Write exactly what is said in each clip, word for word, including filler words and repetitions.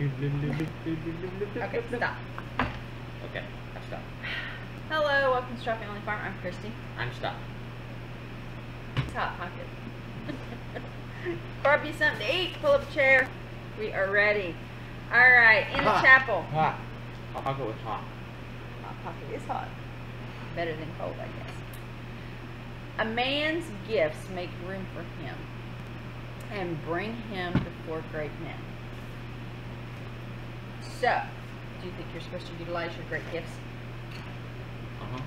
Okay, stop. Okay, I've stopped. Hello, welcome to Straw Family Farm. I'm Christy. I'm stopped. It's Hot Pocket. Grab you something to eat. Pull up a chair. We are ready. Alright, in hot. The chapel. Hot. Hot Pocket was hot. Hot Pocket is hot. Better than cold, I guess. A man's gifts make room for him and bring him before great men. So, do you think you're supposed to utilize your great gifts? Uh-huh.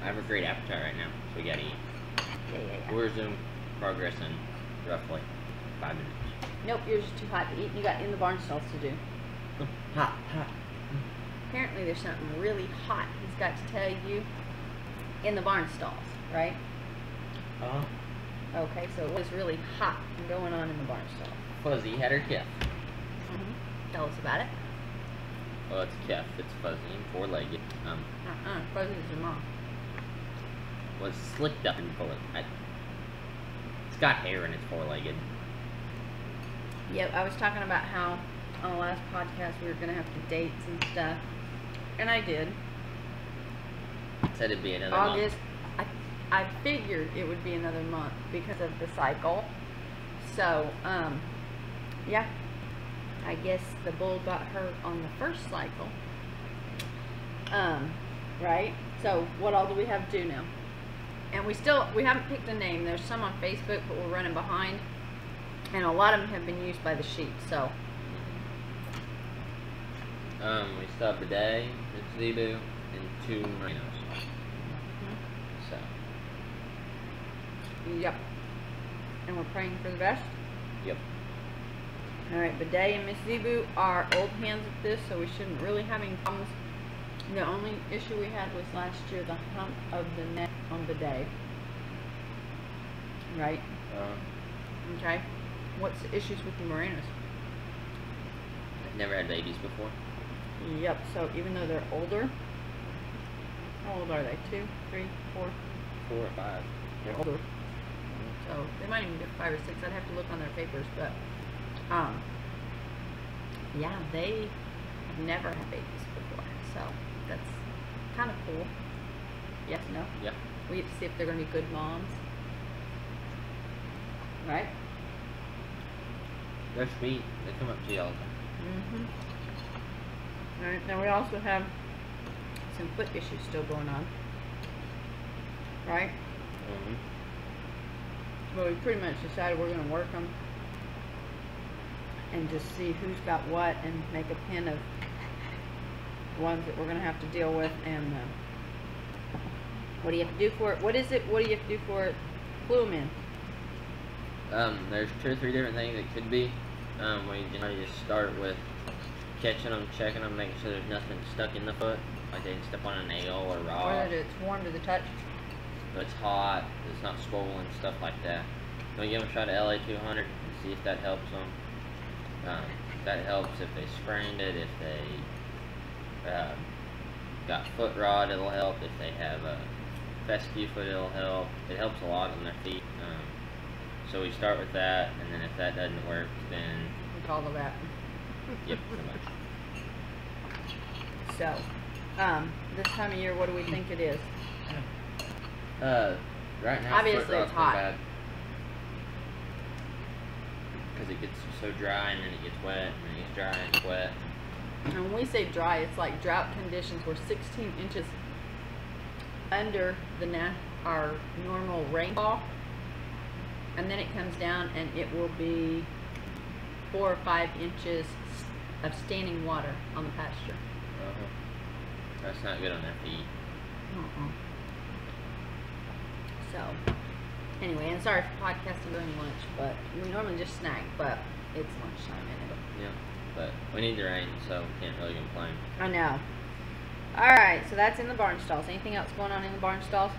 I have a great appetite right now, so we gotta eat. Yeah, yeah, yeah. We'll resume progress in roughly five minutes. Nope, yours is too hot to eat. You got in the barn stalls to do. Hot, hot. Apparently there's something really hot he's got to tell you in the barn stalls, right? Uh-huh. Okay, so it was really hot going on in the barn stall. Fuzzy had her kiff. Mm-hmm. Tell us about it. Well, it's kiff. It's fuzzy and four-legged. Um, uh-uh. Fuzzy's your mom. Was slicked up and full of... I, it's got hair and it's four-legged. Yep, I was talking about how on the last podcast we were going to have to date some stuff. And I did. Said it'd be another August. Month. I, I figured it would be another month because of the cycle. So, um, yeah. I guess the bull got hurt on the first cycle. Um, right? So, what all do we have to do now? And we still, we haven't picked a name. There's some on Facebook, but we're running behind. And a lot of them have been used by the sheep, so. Um, we still have Bidet, Zebu, and two Maranus. Mm-hmm. So. Yep. And we're praying for the best? Yep. Alright, Bidet and Miss Zebu are old hands at this, so we shouldn't really have any problems. The only issue we had was last year, the hump of the neck on Bidet. Right? Uh, okay. What's the issues with the Maranus? I've never had babies before. Yep, so even though they're older, how old are they? Two, three, four? Four or five. They're older. So they might even get five or six. I'd have to look on their papers, but um, yeah, they have never had babies before, so that's kind of cool. Yes, no? Yeah. We have to see if they're going to be good moms. Right? They're sweet. They come up to you all the time. Mm-hmm. All right. Now we also have some foot issues still going on. Right? Mm-hmm. Well, we pretty much decided we're going to work them and just see who's got what and make a pin of ones that we're going to have to deal with and uh, what do you have to do for it? What is it? What do you have to do for it? Clue them in. Um, there's two or three different things it could be. Um, we just start with catching them, checking them, making sure there's nothing stuck in the foot, like they didn't step on a nail or rock. Or that it's warm to the touch. But it's hot, it's not swollen, stuff like that. We give them a shot at L A two hundred and see if that helps them. Um, if that helps, if they sprained it, if they uh, got foot rod, it'll help. If they have a fescue foot, it'll help. It helps a lot on their feet. Um, So we start with that, and then if that doesn't work, then... We call the vet. Yep, pretty much. So, um, this time of year, what do we think it is? Uh, right now, obviously it's hot. Because it gets so dry, and then it gets wet, and then it gets dry and it's wet. And when we say dry, it's like drought conditions. We're sixteen inches under the na our normal rainfall. And then it comes down and it will be four or five inches of standing water on the pasture. Uh-huh. That's not good on their feet. Uh-uh. So, anyway, and sorry for podcasting during lunch, but we normally just snack, but it's lunchtime in it. Yeah, but we need the rain, so we can't really complain. I know. Alright, so that's in the barn stalls. Anything else going on in the barn stalls?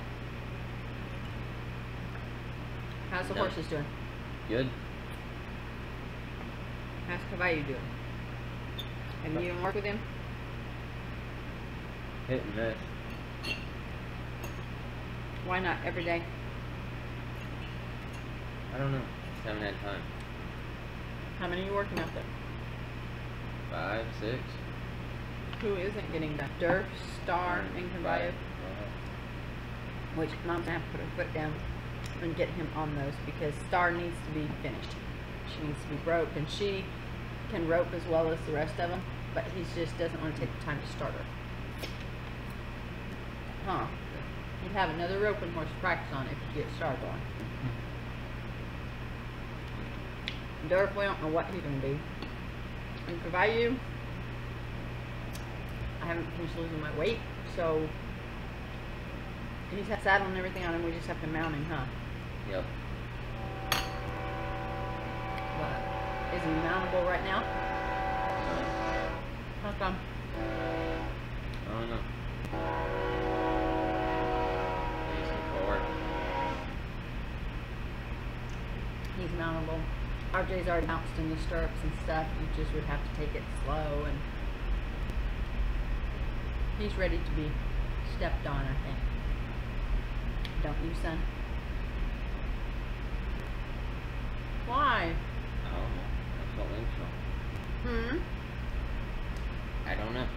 How's the no. horses doing? Good. How's Kavai doing? Have you even worked with him? Hit and miss. Why not every day? I don't know. Just haven't had time. How many are you working out there? five, six. Who isn't getting that? Durf, Star, and Kavaya. Uh-huh. Which Mom's gonna have to put her foot down and get him on those because Star needs to be finished. She needs to be roped, and she can rope as well as the rest of them, but he just doesn't want to take the time to start her. Huh. You'd have another roping horse to practice on if you get Star going. Durf, we don't know what he's going to do. And Kavaya, I haven't finished losing my weight, so he's had saddle and everything on him. We just have to mount him, huh? Yep. But is he mountable right now? No. How come? I don't know. He's forward. He's mountable. R J's already bounced in the stirrups and stuff. You just would have to take it slow, and he's ready to be stepped on, I think. Don't you, son? Why? I don't know. That's what links on. Hmm? I don't know.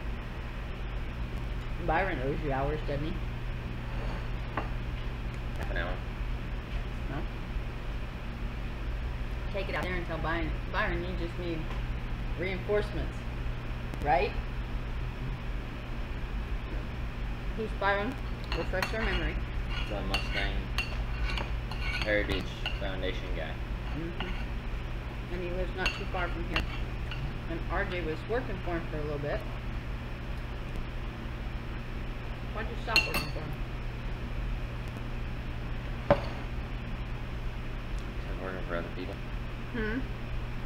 Byron owes you hours, doesn't he? Half an hour. Huh? Take it out there and tell Byron, Byron, you just need reinforcements, right? Who's Byron? Refresh your memory. The Mustang Heritage Foundation guy. Mm-hmm. And he lives not too far from here. And R J was working for him for a little bit. Why'd you stop working for him? I'm working for other people. Hmm?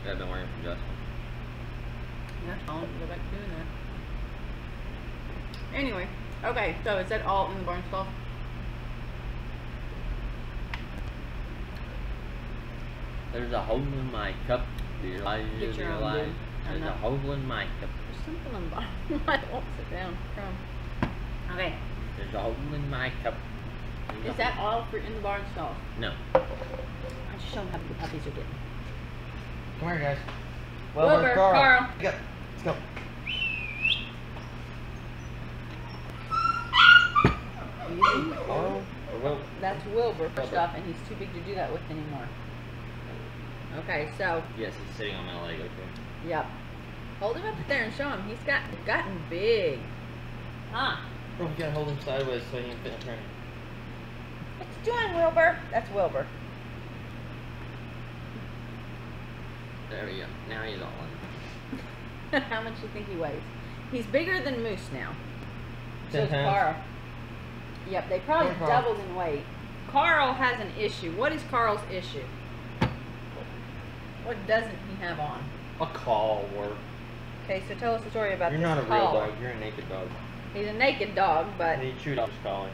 Yeah, I've been working for Justin. Yeah, I don't go back to doing that. Anyway, okay, so is that all in the barn stall? There's a hole in my cup. Do you realize? Do you realize? There's a hole in my cup. There's something in the bottom. I won't sit down. Come. Okay. There's a hole in my cup. There's Is that all for in the barn stall? No. I just show them how the puppies are getting. Come here, guys. Wilbur, Wilbur Carl. Carl. Go. Let's go. Easy. Carl or Wilbur? That's Wilbur, first Wilbur. off, and he's too big to do that with anymore. Okay, so. Yes, he's sitting on my leg right there. Yep. Hold him up there and show him. He's got gotten big. Huh? We're gonna hold him sideways so he can fit in front. What you doing, Wilbur? That's Wilbur. There we go. Now he's all in. How much do you think he weighs? He's bigger than Moose now. So is Carl. Yep, they probably doubled in weight. Carl has an issue. What is Carl's issue? What doesn't he have on? A collar. Okay, so tell us the story about You're this collar. You're not a real dog. You're a naked dog. He's a naked dog, but... And he chewed off his collar.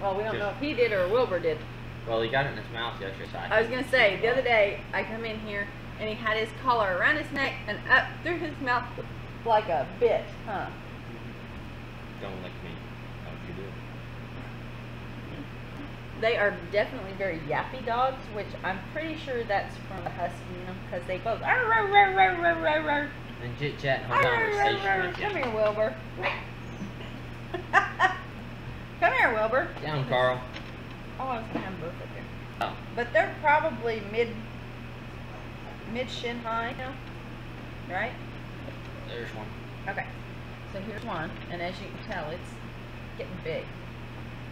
Well, we don't know if he did or Wilbur did. Well, he got it in his mouth yesterday. So I, I was going to say, the other day, I come in here, and he had his collar around his neck and up through his mouth like a bit, huh? Don't lick me. How would you do it? They are definitely very yappy dogs, which I'm pretty sure that's from the husky, you know, because they both... Arr, arr, arr, arr, arr, arr, arr. And chit-chat and conversation. Come here, Wilbur. Come here, Wilbur. Down, Carl. Oh, I was going to have them both up here. Oh. But they're probably mid... mid shin high now, right? There's one. Okay, so here's one, and as you can tell, it's getting big,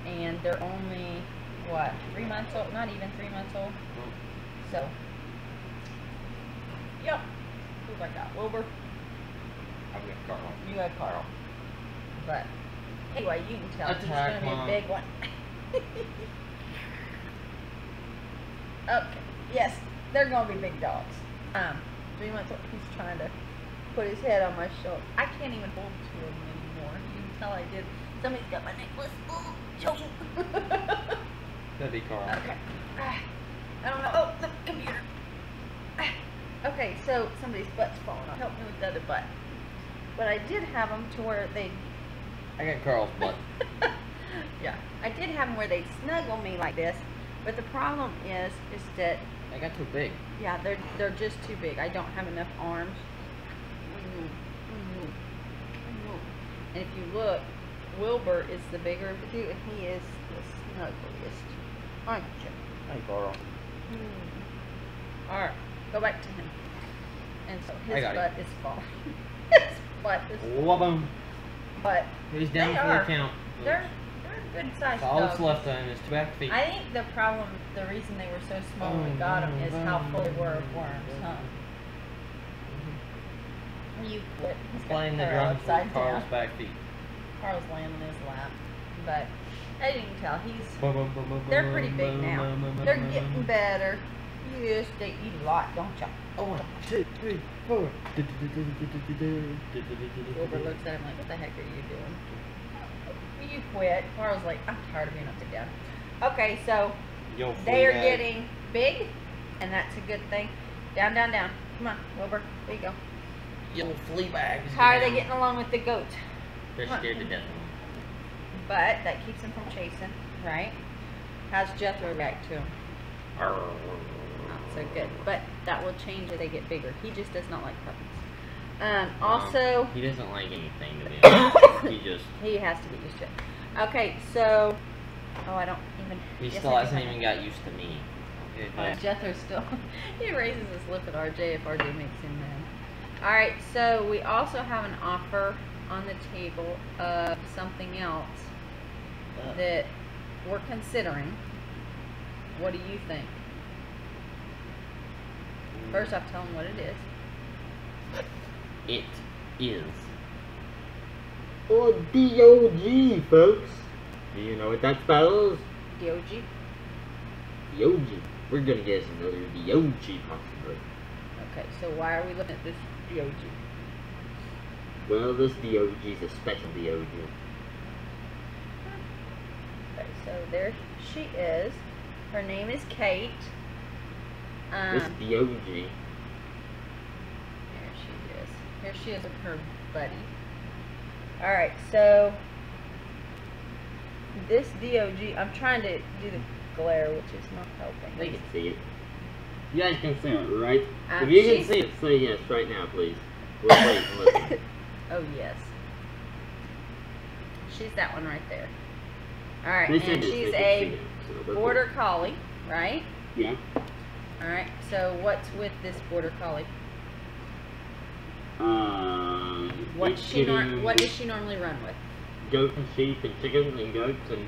and they're only what three months old? Not even three months old. So, yep. Who's I got? Wilbur. I've got Carl. You had Carl, but anyway, you can tell it's gonna be a big one. Okay. Yes, they're gonna be big dogs. Um, three months old, he's trying to put his head on my shoulder. I can't even hold to him anymore. You can tell I did. Somebody's got my necklace. Oh, that'd be Carl. Okay. Uh, I don't know. Oh, the computer. Uh, okay, so somebody's butt's falling off. Help me with the other butt. But I did have them to where they... I got Carl's butt. Yeah. I did have them where they'd snuggle me like this, but the problem is, is that... They got too big. Yeah, they're, they're just too big. I don't have enough arms. Mm-hmm. Mm-hmm. And if you look, Wilbur is the bigger of the two, and he is the snuggliest. Aren't you? Hey, Carl. Hmm. All right, go back to him. And so his butt is falling. His butt is falling. Love him. But he's down for the count. They're, they're good sized dogs. All that's left of him is two back feet. I think the problem, the reason they were so small when we got them is how full they were of worms, huh? You quit. He's playing the drums with Carl's back feet. Carl's laying on his lap, but as you can tell, he's, they're pretty big now. They're getting better. You just, they eat a lot, don't you? Oh, one, two, three, four. Wilbur looks at him like, what the heck are you doing? You quit. Carl's like, I'm tired of being upside down. Okay, so they are getting big, and that's a good thing. Down, down, down. Come on, Wilbur. There you go. You little flea bags. How are they getting along with the goat? They're scared to death. But that keeps them from chasing, right? How's Jethro back to him? Not so good. But that will change as they get bigger. He just does not like puppies. Um, also... Um, he doesn't like anything, to be honest. He just... He has to get used to it. Okay, so... Oh, I don't even... He yes, still hasn't even got used to me. Uh, Jethro still... He raises his lip at R J if R J makes him mad. Alright, so we also have an offer on the table of something else that we're considering. What do you think? First off, tell them what it is. It is or D O G, folks. Do you know what that spells? D O G. D O G. We're gonna guess another D O G possibly. Okay, so why are we looking at this D O G? Well, this D O G is a special D O G. Okay, so there she is. Her name is Kate. Um, this D O G. There she is. Here she is with her buddy. Alright, so this D O G, I'm trying to do the glare, which is not helping. They can see it. You guys can see it, right? Um, if you can see it, say yes right now, please. We'll wait and listen. Oh, yes. She's that one right there. Alright, and she's a border collie, right? Yeah. Alright, so what's with this border collie? Um, what she norm what does she normally run with? Goats and sheep and chickens and goats and...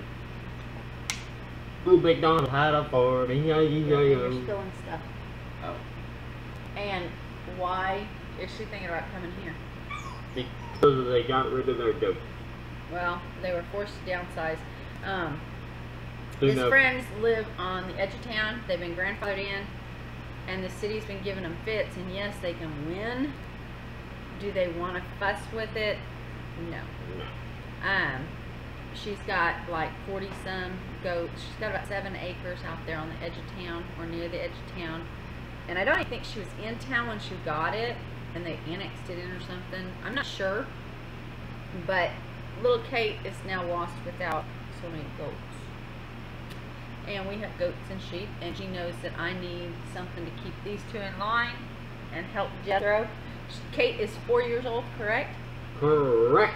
Ooh, big dog, hide up for me, yo, yo, yo. You're stealing stuff. Oh. And why is she thinking about coming here? Because they got rid of their goat. Well, they were forced to downsize. Um, his knows? friends live on the edge of town. They've been grandfathered in, and the city's been giving them fits. And yes, they can win. Do they want to fuss with it? No. No. Um, she's got like forty some goats. She's got about seven acres out there on the edge of town or near the edge of town. And I don't even think she was in town when she got it, and they annexed it in or something. I'm not sure. But little Kate is now lost without so many goats. And we have goats and sheep, and she knows that I need something to keep these two in line and help Jethro. Kate is four years old, correct? Correct.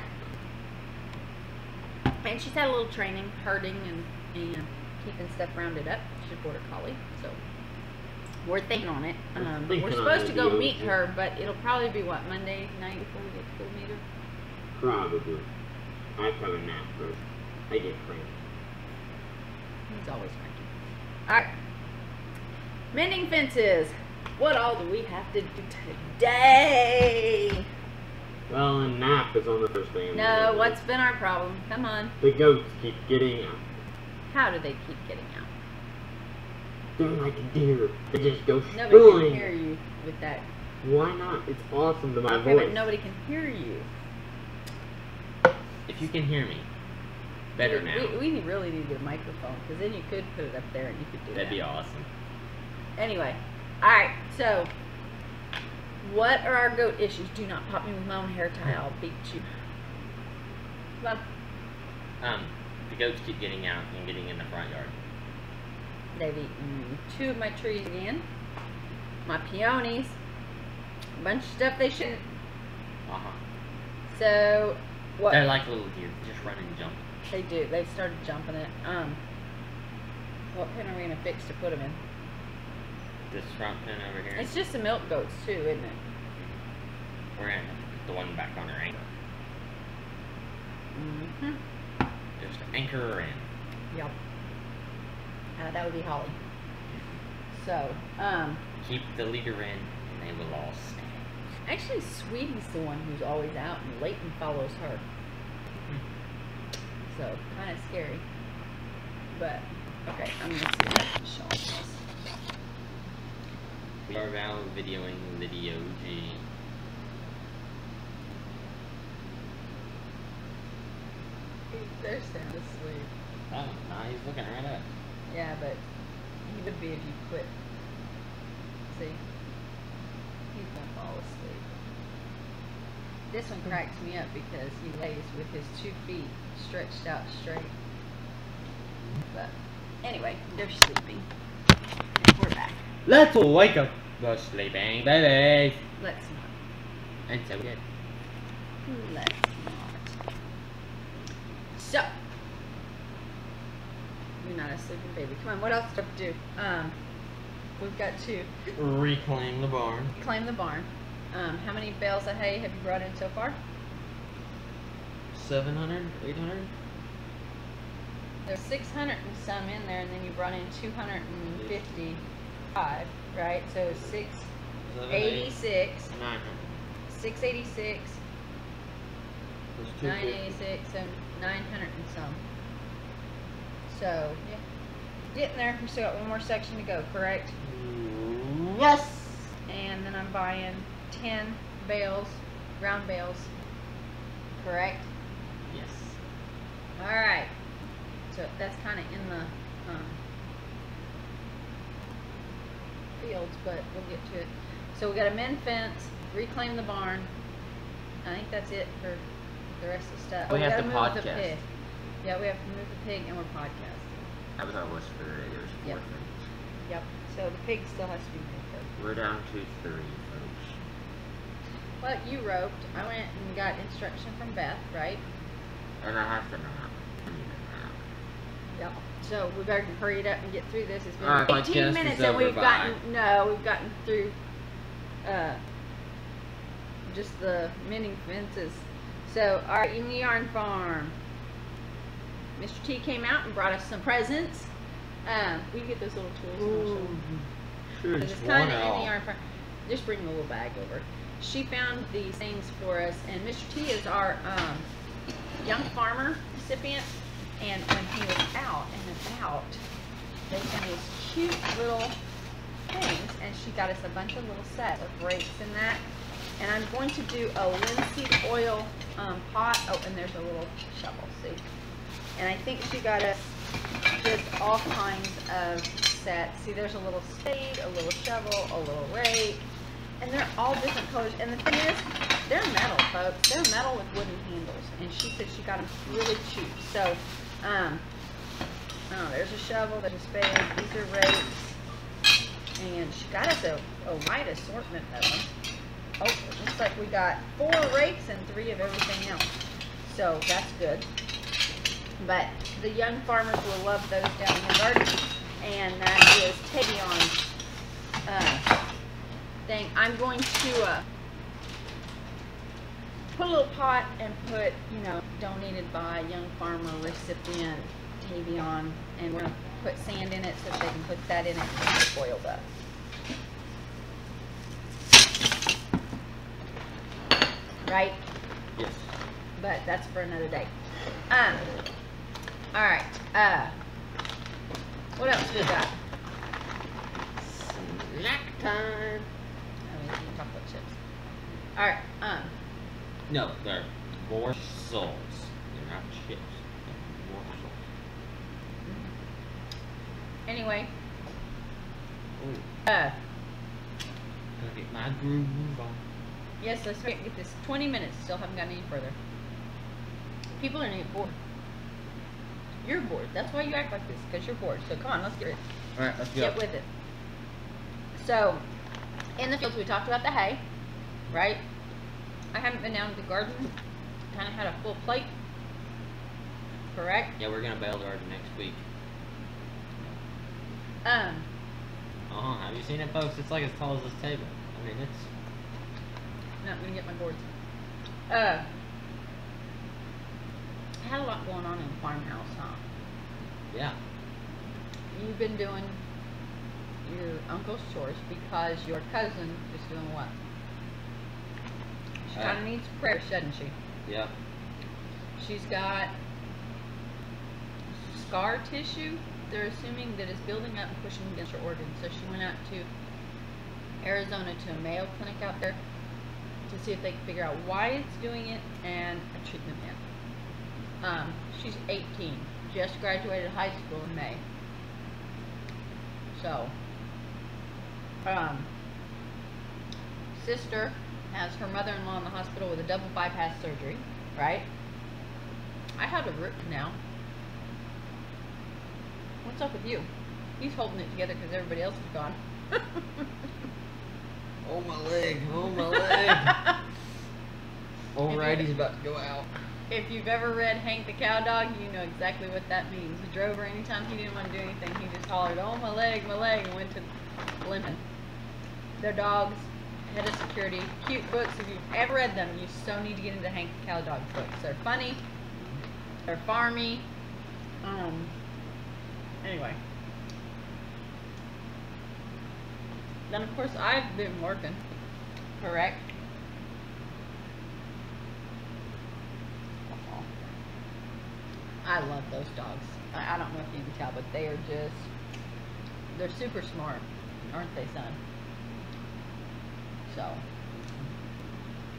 And she's had a little training, herding and, and keeping stuff rounded up. She's a border collie, so we're thinking on it. Um, we're supposed to go meet her, but it'll probably be, what, Monday night before we get to go meet her? Probably. I'd have a nap first. I get cranky. He's always cranky. Alright. Mending fences. What all do we have to do today? Well, a nap is on the first thing. No, what's been our problem? Come on. The goats keep getting out. How do they keep getting out? They're like a deer. They just go strolling. Nobody can hear you with that. Why not? It's awesome to my okay, voice. But nobody can hear you. If you can hear me, better we, now. We, we really need a microphone, because then you could put it up there and you could do That'd that. That'd be awesome. Anyway, alright, so... What are our goat issues? Do not pop me with my own hair tie. I'll beat you. Come on. Um, the goats keep getting out and getting in the front yard. They've eaten two of my trees again. My peonies. A bunch of stuff they shouldn't. Uh-huh. So, What? They're like little deer. They just run and jump. They do. They started jumping it. Um, what pen are we going to fix to put them in? This front pen over here. It's just the milk goats too, isn't it? We're going to have to put the one back on her anchor. Mm-hmm. Just anchor her in. Yep. Uh, that would be Holly. So, um... keep the leader in, and they will all stand. Actually, Sweetie's the one who's always out, and Layton follows her. Mm-hmm. So, kind of scary. But, okay, I'm going to see if I can show them this. We are now videoing Lydia G. They're sound asleep. Oh, no, he's looking right up. Yeah, but he would be if you quit. See? He's gonna fall asleep. This one cracks me up because he lays with his two feet stretched out straight. But anyway, they're sleeping. And we're back. Let's wake up the sleeping babies. Let's not. And so good. Let's not. So. You're not a sleeping baby. Come on, what else do we do? Um, we've got to... reclaim the barn. Reclaim the barn. Um, how many bales of hay have you brought in so far? seven hundred? eight hundred? There's six hundred and some in there, and then you brought in two hundred fifty-five, right? So six eighty-six. nine hundred. six eighty-six. nine eighty-six, and nine hundred and some. So, yeah. Getting there. We still got one more section to go, correct? Yes! And then I'm buying ten bales, round bales, correct? Yes. Alright. So, that's kind of in the um, fields, but we'll get to it. So, we got a mend fence, reclaim the barn. I think that's it for the rest of the stuff. We, we have to podcast. Yeah, we have to move the pig and we're podcasting. I was on the list for the radio. There's four yep. things. Yep. So the pig still has to be moved up. We're down to three, folks. Well, you roped. I went and got instruction from Beth, right? And I have to nap. Yep. So we better hurry it up and get through this. It's been right, eighteen minutes and we've by. gotten no, we've gotten through uh, just the mending fences. So all right, in the yarn farm. Mister T came out and brought us some presents. Um, we can get those little tools. Sure, just kind of in the yarn farm. Just bring the little bag over. She found these things for us, and Mister T is our um, young farmer recipient. And when he was out and about, they found these cute little things, and she got us a bunch of little sets of rakes and that. And I'm going to do a linseed oil um, pot. Oh, and there's a little shovel. See. And I think she got us just all kinds of sets. See, there's a little spade, a little shovel, a little rake. And they're all different colors. And the thing is, they're metal, folks. They're metal with wooden handles. And she said she got them really cheap. So, um, oh, there's a shovel, there's a spade, these are rakes. And she got us a, a wide assortment of them. Oh, it looks like we got four rakes and three of everything else. So, that's good. But the young farmers will love those down in the garden, and that is Tavion's uh, thing. I'm going to uh, put a little pot and put, you know, donated by young farmer recipient Tavion, and we're going to put sand in it so that they can put that in it and get it boiled up. Right? Yes. But that's for another day. Um. All right. Uh, what else we got? Snack time. Oh, we can talk about chips. All right. Um. No, they're morsels. They're not chips. They're morsels. Anyway. Ooh. Uh. Gotta get my groove on. Yes, let's get this. Twenty minutes. Still haven't gotten any further. People are gonna get bored. You're bored. That's why you act like this, because you're bored. So come on, let's get it. All right, let's get with it. So, in the fields, we talked about the hay, right? I haven't been down to the garden. kind of had a full plate, correct? Yeah, we're going to bail garden next week. Um. Oh, have you seen it, folks? It's like as tall as this table. I mean, it's... No, I'm going to get my boards. Uh, I had a lot going on in the farmhouse, huh? Yeah. You've been doing your uncle's chores because your cousin is doing what? She uh, kind of needs prayers, doesn't she? Yeah. She's got scar tissue, they're assuming, that is building up and pushing against her organs. So she went out to Arizona to a Mayo Clinic out there to see if they could figure out why it's doing it and a treatment plan. Um, she's eighteen, just graduated high school in May. So, um, sister has her mother-in-law in the hospital with a double bypass surgery, right? I had a root canal. What's up with you? He's holding it together because everybody else is gone. Oh, my leg. Oh, my leg. Old Righty's about to go out. If you've ever read Hank the Cow Dog, you know exactly what that means. He drove her anytime he didn't want to do anything. He just hollered, oh, my leg, my leg, and went to Lemon. Their dogs, Head of Security, cute books. If you've ever read them, you so need to get into Hank the Cow Dog books. They're funny. They're farmy. Um, anyway. Then, of course, I've been working, correct? I love those dogs. I don't know if you can tell, but they are just, they're super smart, aren't they, son? So,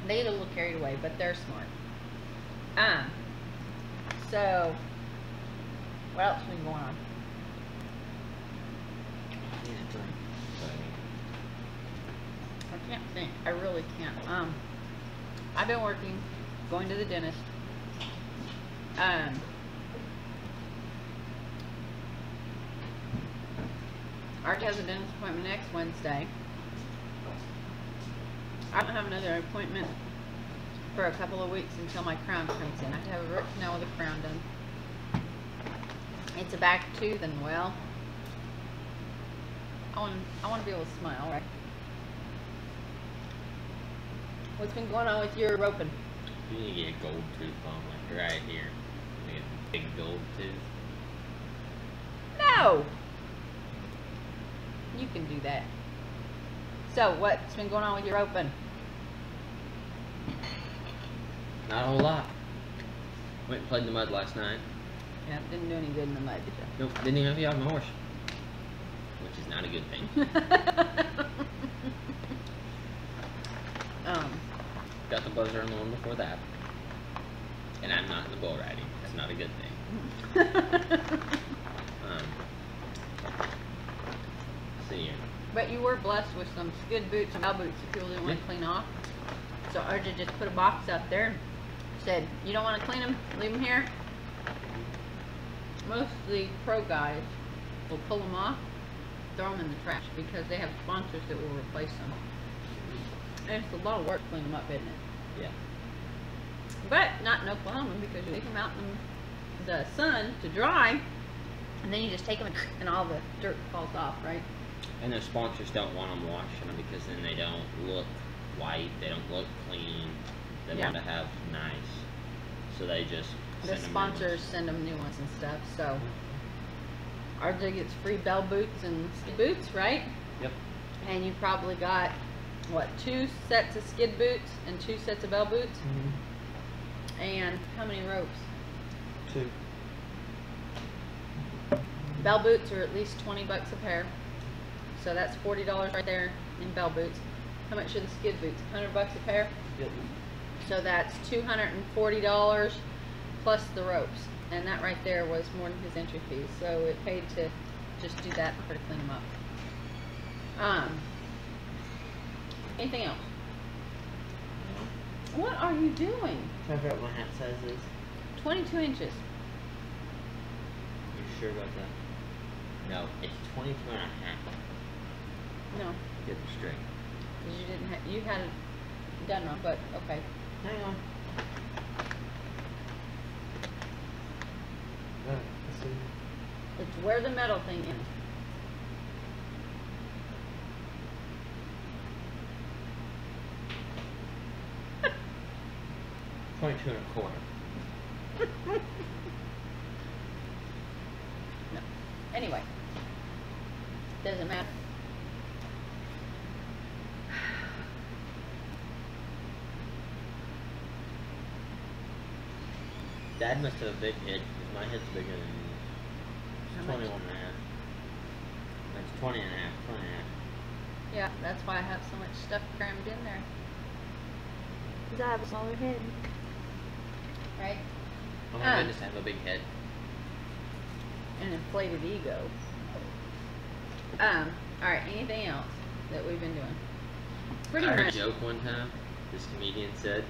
they get a little carried away, but they're smart. Um, so, what else has been going on? I need a drink. I can't think. I really can't. Um, I've been working, going to the dentist. Um... Art has a dentist appointment next Wednesday. I don't have another appointment for a couple of weeks until my crown shrinks in. I have to have a root canal with a crown done. It's a back tooth, and well, I want I want to be able to smile, right? What's been going on with your roping? You need to get a gold tooth on, like right here. You need a big gold tooth. No. You can do that. So, what's been going on with your open? Not a whole lot. Went and played in the mud last night. Yeah, didn't do any good in the mud, did you? Nope, didn't even have you out on the horse. Which is not a good thing. um, Got the buzzer on the one before that. And I'm not in the bull riding. That's not a good thing. um... You. But you were blessed with some skid boots and bell boots that people didn't yeah. want to clean off. So R J just put a box up there and said, you don't want to clean them? Leave them here. Most of the pro guys will pull them off, throw them in the trash because they have sponsors that will replace them. And it's a lot of work cleaning them up, isn't it? Yeah. But not in Oklahoma because you leave them out in the sun to dry and then you just take them and all the dirt falls off, right? And their sponsors don't want them washing them because then they don't look white, they don't look clean, they yeah. want to have nice. So they just the send sponsors them send them new ones and stuff. So R J gets free bell boots and skid boots, right? Yep. And you probably got what, two sets of skid boots and two sets of bell boots? Mm-hmm. And how many ropes? Two. Bell boots are at least twenty bucks a pair. So that's forty dollars right there in bell boots. How much are the skid boots? Hundred bucks a pair. Yep. So that's two hundred and forty dollars plus the ropes, and that right there was more than his entry fee. So it paid to just do that for her to clean them up. Um. Anything else? No. What are you doing? I forgot what my hat size is. Twenty-two inches. You sure about that? No, it's twenty-two and a half. No. Get the straight. Because you didn't have, you had it done wrong, but okay. Hang on. that? Let's see. It's where the metal thing is. Twenty-two and a quarter. No. Anyway, doesn't matter. Dad must have a big head. My head's bigger than yours. twenty-one and a half. That's twenty and a half. twenty and a half. Yeah, that's why I have so much stuff crammed in there. Because I have a smaller head. Right? Oh my um, goodness, I have a big head. An inflated ego. Um, alright, anything else that we've been doing? Pretty I much. I heard a joke one time. This comedian said,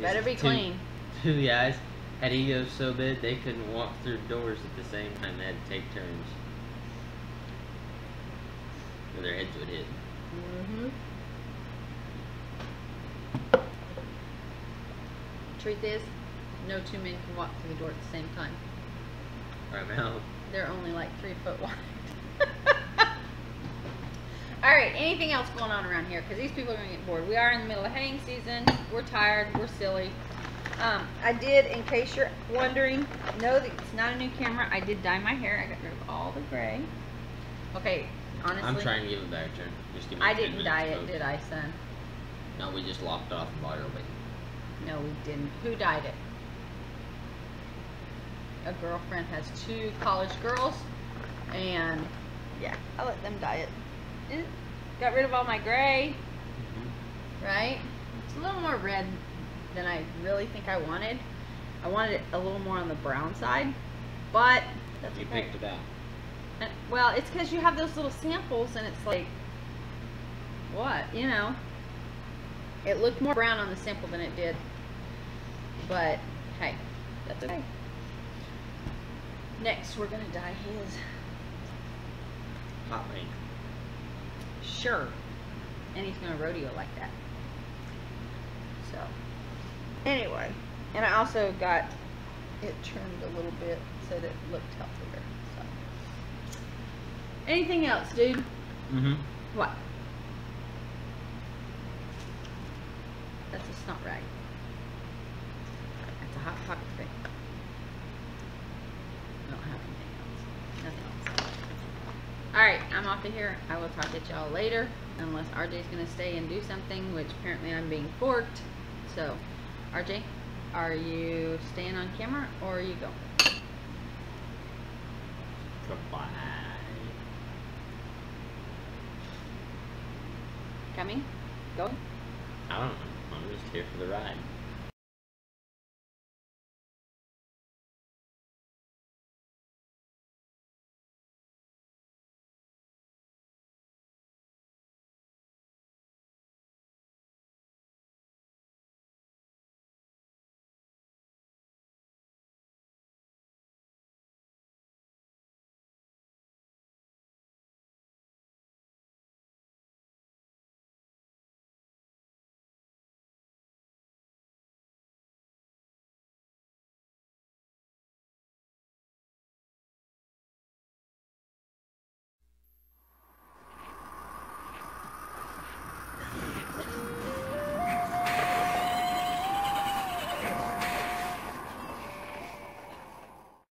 better be two, clean. Two guys had egos so big they couldn't walk through doors at the same time. They had to take turns. Or their heads would hit. Mm-hmm. Truth is, no two men can walk through the door at the same time. Right now. They're only like three foot wide. Alright, anything else going on around here? Because these people are going to get bored. We are in the middle of haying season. We're tired. We're silly. Um, I did, in case you're wondering, know that it's not a new camera. I did dye my hair. I got rid of all the gray. Okay, honestly. I'm trying to give it back, turn. Just give me I didn't dye it, did I, son? No, we just lopped off the bottle of it. No, we didn't. Who dyed it? A girlfriend has two college girls, and yeah, I let them dye it. Got rid of all my gray, mm-hmm. Right? It's a little more red than I really think I wanted. I wanted it a little more on the brown side, but that's you okay. Picked it out. And, well, it's because you have those little samples, and it's like, what, you know? It looked more brown on the sample than it did, but hey, that's okay. Next, we're gonna dye his hot pink. Sure, and he's gonna rodeo like that. So, anyway, and I also got it trimmed a little bit so that it looked healthier. So, anything else, dude? Mhm. What? That's just not right. That's a Hot Pocket thing. I don't have anything else. Nothing else. Alright, I'm off of here. I will talk to y'all later. Unless R J's going to stay and do something, which apparently I'm being forked. So, R J, are you staying on camera or are you going? Goodbye. Coming? Going? I don't know. I'm just here for the ride.